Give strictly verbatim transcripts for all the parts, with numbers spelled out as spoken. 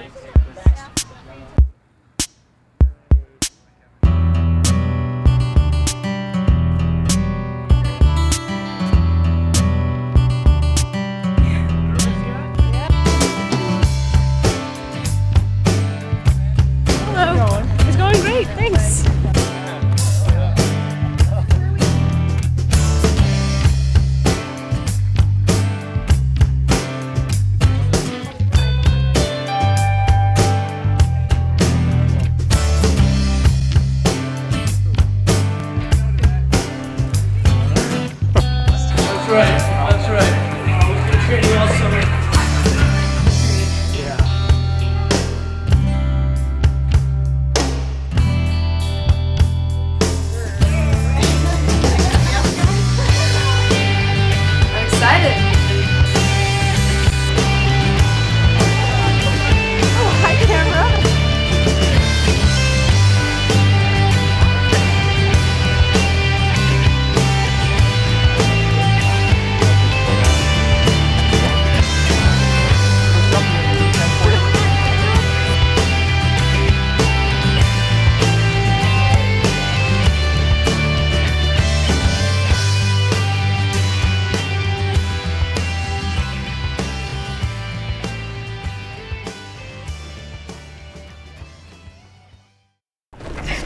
Thanks. That's right. That's right. We've been training all summer.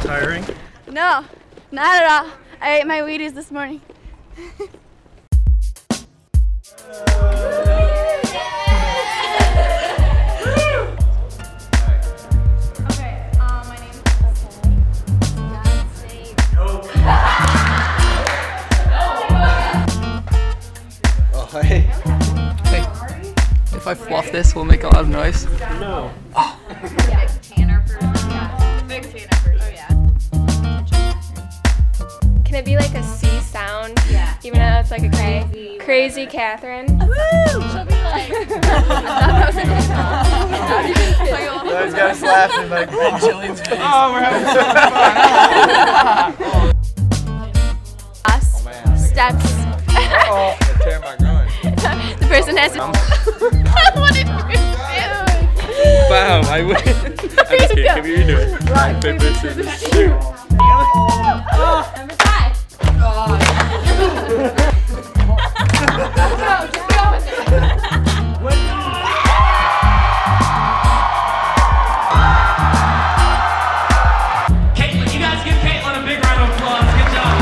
Tiring? No, not at all. I ate my Wheaties this morning. Okay, uh, my name is Hope. Oh, hi. Hey. If I fluff this, we'll make a lot of noise. No. Oh. Can it be like a C sound? Yeah. Even though it's like a crazy, crazy Catherine. Woo! She'll be like. Those guys laughing like Jillian's face. Oh, we're having so much fun. Us. Oh, man. Steps. Oh, I tear my groin. The person has. What did you do? Wow, I win. I'm just kidding. Give me your doing. Rock paper scissors shoot. Number five. Oh, yeah. Caitlin, you guys give Caitlin a big round of applause. Good job.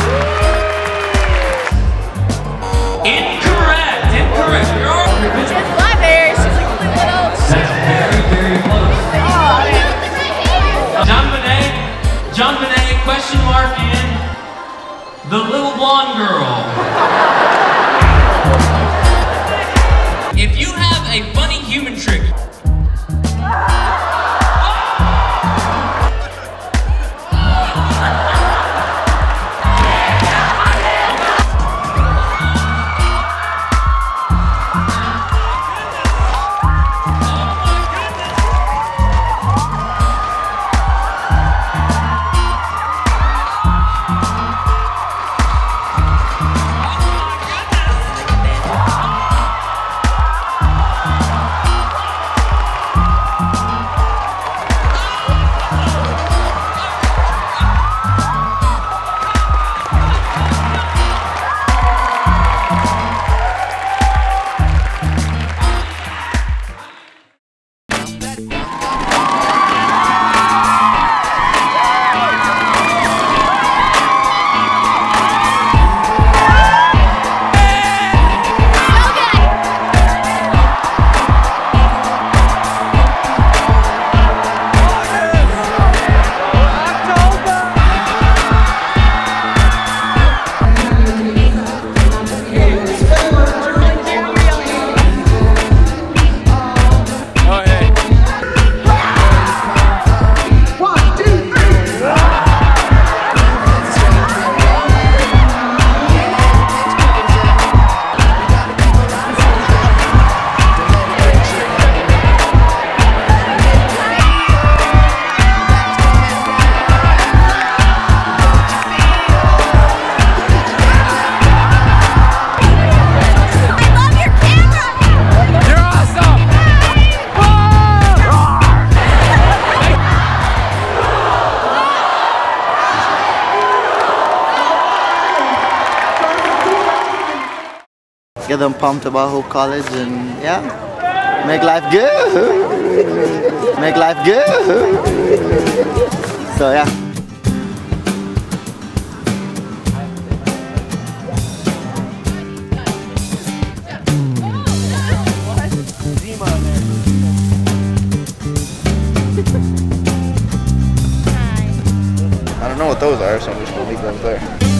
Incorrect. Incorrect. You're all just love her. She's like a little. That's very, very close. Oh, yeah. John Bonet. John Bonet. Question mark in. The little blonde girl. If you have a funny human trick. get them pumped about Hope College, and yeah, make life good. Make life good. So yeah. I don't know what those are, so I'm just gonna leave them there.